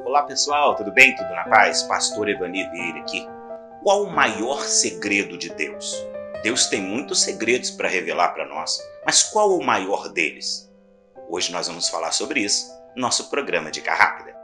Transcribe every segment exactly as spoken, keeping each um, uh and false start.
Olá pessoal, tudo bem? Tudo na paz? Pastor Evanir Vieira aqui. Qual o maior segredo de Deus? Deus tem muitos segredos para revelar para nós, mas qual o maior deles? Hoje nós vamos falar sobre isso no nosso programa Dica Rápida.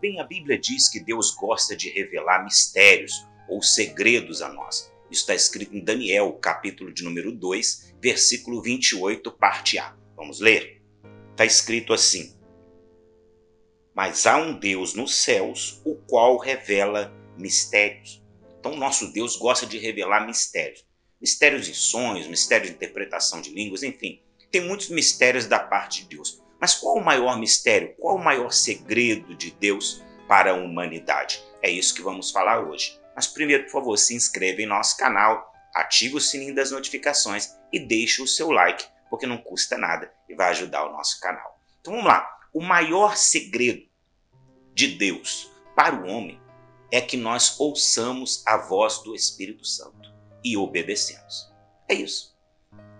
Bem, a Bíblia diz que Deus gosta de revelar mistérios ou segredos a nós. Isso está escrito em Daniel, capítulo de número dois, versículo vinte e oito, parte A. Vamos ler? Está escrito assim: mas há um Deus nos céus, o qual revela mistérios. Então, nosso Deus gosta de revelar mistérios. Mistérios em sonhos, mistérios de interpretação de línguas, enfim. Tem muitos mistérios da parte de Deus. Mas qual o maior mistério? Qual o maior segredo de Deus para a humanidade? É isso que vamos falar hoje. Mas primeiro, por favor, se inscreva em nosso canal, ative o sininho das notificações e deixe o seu like, porque não custa nada e vai ajudar o nosso canal. Então vamos lá. O maior segredo de Deus para o homem é que nós ouçamos a voz do Espírito Santo e obedecemos. É isso.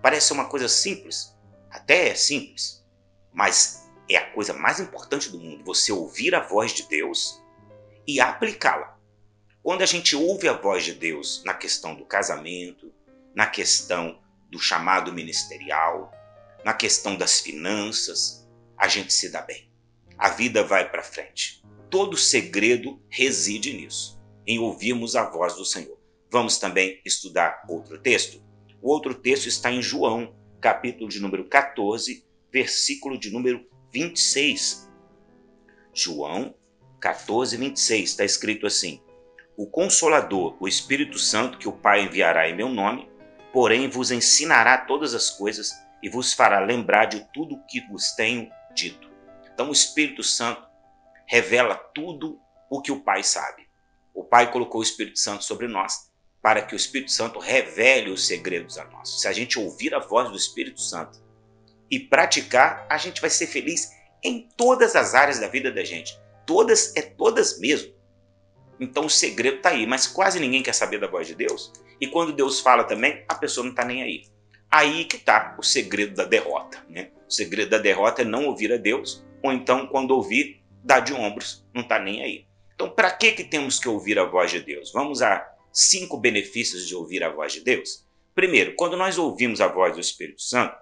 Parece uma coisa simples, até é simples, mas é a coisa mais importante do mundo, você ouvir a voz de Deus e aplicá-la. Quando a gente ouve a voz de Deus na questão do casamento, na questão do chamado ministerial, na questão das finanças, a gente se dá bem. A vida vai para frente. Todo segredo reside nisso, em ouvirmos a voz do Senhor. Vamos também estudar outro texto? O outro texto está em João, capítulo de número quatorze, versículo de número vinte e seis. João quatorze, vinte e seis, está escrito assim: o Consolador, o Espírito Santo, que o Pai enviará em meu nome, porém vos ensinará todas as coisas e vos fará lembrar de tudo o que vos tenho dito. Então o Espírito Santo revela tudo o que o Pai sabe. O Pai colocou o Espírito Santo sobre nós para que o Espírito Santo revele os segredos a nós. Se a gente ouvir a voz do Espírito Santo e praticar, a gente vai ser feliz em todas as áreas da vida da gente. Todas é todas mesmo. Então o segredo está aí, mas quase ninguém quer saber da voz de Deus. E quando Deus fala também, a pessoa não está nem aí. Aí que está o segredo da derrota, né? O segredo da derrota é não ouvir a Deus, ou então quando ouvir, dá de ombros, não está nem aí. Então para que, que temos que ouvir a voz de Deus? Vamos a cinco benefícios de ouvir a voz de Deus? Primeiro, quando nós ouvimos a voz do Espírito Santo,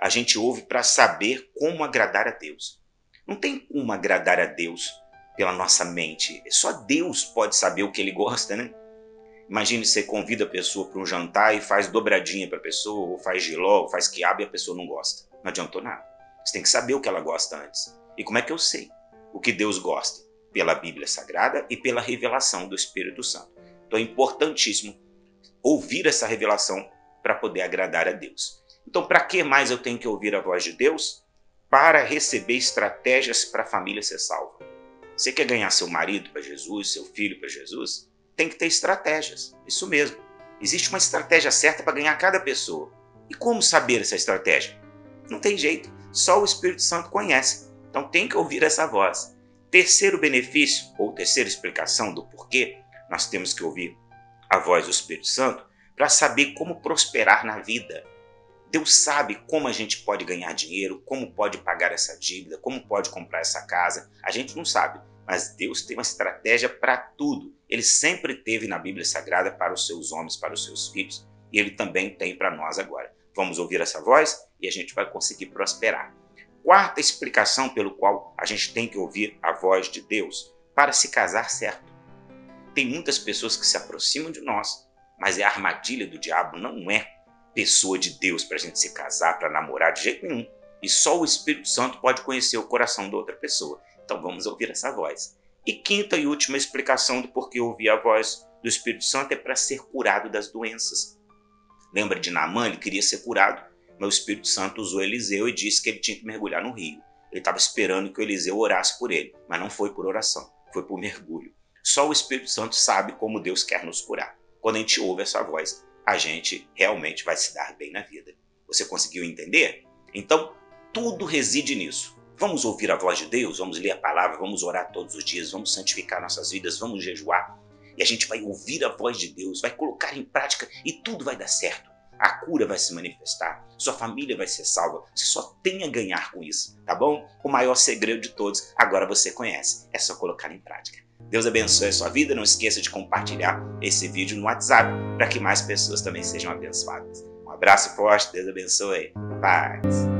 a gente ouve para saber como agradar a Deus. Não tem como agradar a Deus pela nossa mente. Só Deus pode saber o que ele gosta, né? Imagine, você convida a pessoa para um jantar e faz dobradinha para a pessoa, ou faz giló, ou faz quiabo e a pessoa não gosta. Não adiantou nada. Você tem que saber o que ela gosta antes. E como é que eu sei o que Deus gosta? Pela Bíblia Sagrada e pela revelação do Espírito Santo. Então é importantíssimo ouvir essa revelação para poder agradar a Deus. Então para que mais eu tenho que ouvir a voz de Deus? Para receber estratégias para a família ser salva. Você quer ganhar seu marido para Jesus, seu filho para Jesus? Tem que ter estratégias, isso mesmo. Existe uma estratégia certa para ganhar cada pessoa. E como saber essa estratégia? Não tem jeito, só o Espírito Santo conhece. Então tem que ouvir essa voz. Terceiro benefício, ou terceira explicação do porquê nós temos que ouvir a voz do Espírito Santo, para saber como prosperar na vida. Deus sabe como a gente pode ganhar dinheiro, como pode pagar essa dívida, como pode comprar essa casa. A gente não sabe, mas Deus tem uma estratégia para tudo. Ele sempre teve na Bíblia Sagrada para os seus homens, para os seus filhos, e ele também tem para nós agora. Vamos ouvir essa voz e a gente vai conseguir prosperar. Quarta explicação pelo qual a gente tem que ouvir a voz de Deus: para se casar certo. Tem muitas pessoas que se aproximam de nós, mas é a armadilha do diabo, não é pessoa de Deus para a gente se casar, para namorar, de jeito nenhum. E só o Espírito Santo pode conhecer o coração da outra pessoa. Então vamos ouvir essa voz. E quinta e última explicação do porquê ouvir a voz do Espírito Santo é para ser curado das doenças. Lembra de Naaman? Ele queria ser curado, mas o Espírito Santo usou Eliseu e disse que ele tinha que mergulhar no rio. Ele estava esperando que o Eliseu orasse por ele, mas não foi por oração, foi por mergulho. Só o Espírito Santo sabe como Deus quer nos curar. Quando a gente ouve essa voz, a gente realmente vai se dar bem na vida. Você conseguiu entender? Então, tudo reside nisso. Vamos ouvir a voz de Deus, vamos ler a palavra, vamos orar todos os dias, vamos santificar nossas vidas, vamos jejuar. E a gente vai ouvir a voz de Deus, vai colocar em prática e tudo vai dar certo. a cura vai se manifestar, sua família vai ser salva, você só tem a ganhar com isso, tá bom? O maior segredo de todos, agora você conhece, é só colocar em prática. Deus abençoe a sua vida, não esqueça de compartilhar esse vídeo no WhatsApp, para que mais pessoas também sejam abençoadas. Um abraço forte, Deus abençoe, paz!